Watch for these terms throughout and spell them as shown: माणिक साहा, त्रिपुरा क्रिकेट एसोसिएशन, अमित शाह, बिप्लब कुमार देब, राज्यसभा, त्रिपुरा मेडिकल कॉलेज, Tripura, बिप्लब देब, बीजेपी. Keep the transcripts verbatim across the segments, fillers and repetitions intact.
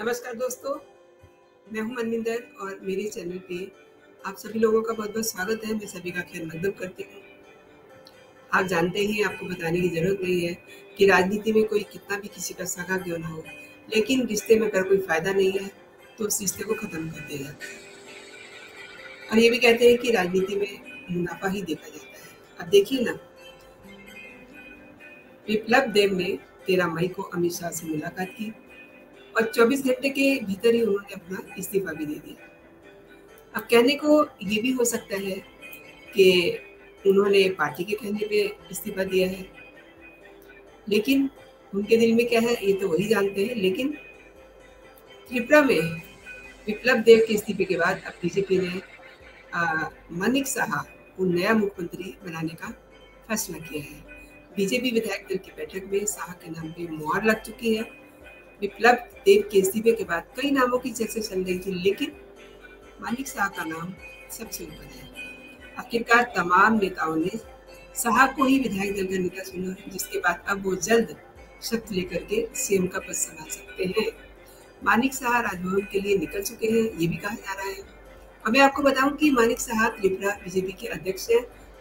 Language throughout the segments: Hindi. नमस्कार दोस्तों, मैं हूं मनमिंदर और मेरे चैनल पे आप सभी लोगों का बहुत बहुत स्वागत है। मैं सभी का खैर मकदम करती हूँ। आप जानते ही, आपको बताने की ज़रूरत नहीं है कि राजनीति में कोई कितना भी किसी का सगा क्यों ना हो, लेकिन रिश्ते में अगर कोई फ़ायदा नहीं है तो उस रिश्ते को ख़त्म कर दिया जाता है। और ये भी कहते हैं कि राजनीति में मुनाफा ही देखा जाता है। अब देखिए ना, बिप्लब देब ने तेरह मई को अमित शाह से मुलाकात की और चौबीस घंटे के भीतर ही उन्होंने अपना इस्तीफा भी दे दिया। अब कहने को ये भी हो सकता है कि उन्होंने पार्टी के कहने पे इस्तीफा दिया है, लेकिन उनके दिल में क्या है ये तो वही जानते हैं। लेकिन त्रिपुरा में बिप्लब देब के इस्तीफे के बाद अब बीजेपी ने माणिक साहा को नया मुख्यमंत्री बनाने का फैसला किया है। बीजेपी विधायक दल की बैठक में साहा के नाम पे मुहर लग चुकी है। बिप्लब देब के इस्तीफे के बाद कई नामों की चर्चा चल रही थी, लेकिन माणिक साहा का नाम सबसे ऊपर है। आखिरकार तमाम नेताओं ने साहा को ही विधायक दल का नेता चुना, जिसके बाद अब वो जल्द शपथ लेकर के सीएम का पद संभाल सकते हैं। माणिक साहा राजभवन के लिए निकल चुके हैं, ये भी कहा जा रहा है। और मैं आपको बताऊं कि माणिक साहा त्रिपुरा बीजेपी के अध्यक्ष हैं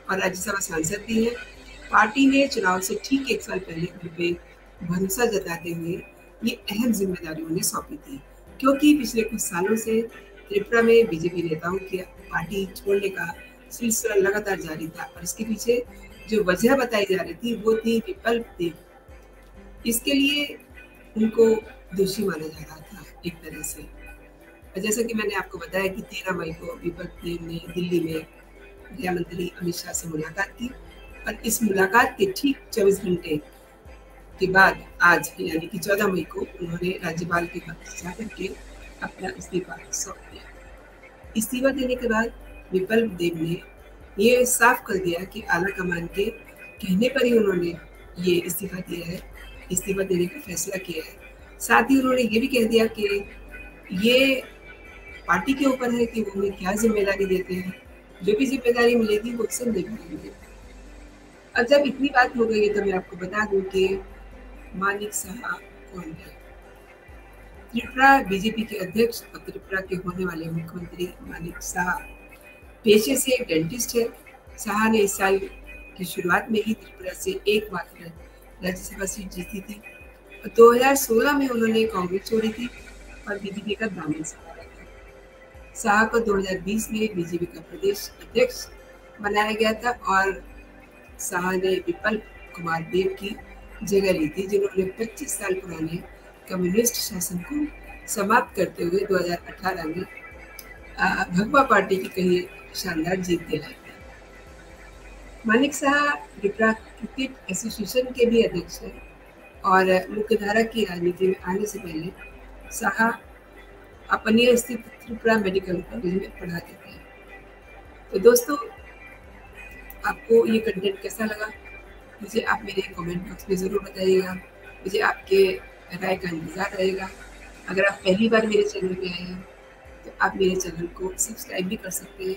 और राज्यसभा सांसद भी हैं। पार्टी ने चुनाव से ठीक एक साल पहले उन पर भरोसा जताते हुए ये अहम जिम्मेदारी उन्हें सौंपी थी, क्योंकि पिछले कुछ सालों से त्रिपुरा में बीजेपी नेताओं के पार्टी छोड़ने का सिलसिला लगातार जारी था और इसके पीछे जो वजह बताई जा रही थी वो थी बिप्लब देब। इसके लिए उनको दोषी माना जा रहा था एक तरह से। और जैसा कि मैंने आपको बताया कि तेरह मई को बिप्लब देब ने दिल्ली में गृह मंत्री अमित शाह से मुलाकात की और इस मुलाकात के ठीक चौबीस घंटे के बाद आज यानी कि चौदह मई को उन्होंने राज्यपाल के पास जाकर के अपना इस्तीफा सौंप दिया। इस्तीफा देने के बाद बिप्लब देब ने ये साफ कर दिया कि आला कमान के कहने पर ही उन्होंने ये इस्तीफा दिया है, इस्तीफा देने का फैसला किया है। साथ ही उन्होंने ये भी कह दिया कि ये पार्टी के ऊपर है कि वो उन्हें क्या जिम्मेदारी देते हैं, जो भी जिम्मेदारी मिलेगी वो उसे निभाएंगे। और जब इतनी बात हो गई है तो मैं आपको बता दूं कि माणिक साहा कौन है। त्रिपुरा बीजेपी के अध्यक्ष और त्रिपुरा के होने वाले मुख्यमंत्री माणिक साहा पेशे से एक डेंटिस्ट है। साहा ने इस साल की शुरुआत में ही त्रिपुरा से एकमात्र राज्यसभा सीट जीती थी। दो हज़ार सोलह में उन्होंने कांग्रेस छोड़ी थी और बीजेपी का दामन संभाला था। साहा को दो हज़ार बीस में बीजेपी का प्रदेश अध्यक्ष बनाया गया था और साहा ने बिप्लब कुमार देब की जगह ली थी, जिन्होंने पच्चीस साल पुराने कम्युनिस्ट शासन को समाप्त करते हुए दो हज़ार अठारह में भगवा पार्टी की कही शानदार जीत दिलाई थी। माणिक साहा त्रिपुरा क्रिकेट एसोसिएशन के भी अध्यक्ष हैं और मुख्यधारा की राजनीति में आने से पहले साहा अपनी स्थित त्रिपुरा मेडिकल कॉलेज में पढ़ाते थे। तो दोस्तों, आपको ये कंटेंट कैसा लगा मुझे आप मेरे कमेंट बॉक्स में ज़रूर बताइएगा। मुझे आपके राय का इंतज़ार रहेगा। अगर आप पहली बार मेरे चैनल पे आए हैं तो आप मेरे चैनल को सब्सक्राइब भी कर सकते हैं,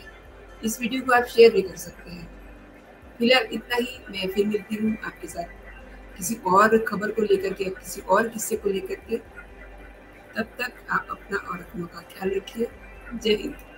इस वीडियो को आप शेयर भी कर सकते हैं। फिलहाल इतना ही। मैं फिर मिलती हूँ आपके साथ किसी और खबर को लेकर के, किसी और किस्से को लेकर के। तब तक आप अपना और अपनों का ख्याल रखिए। जय हिंद।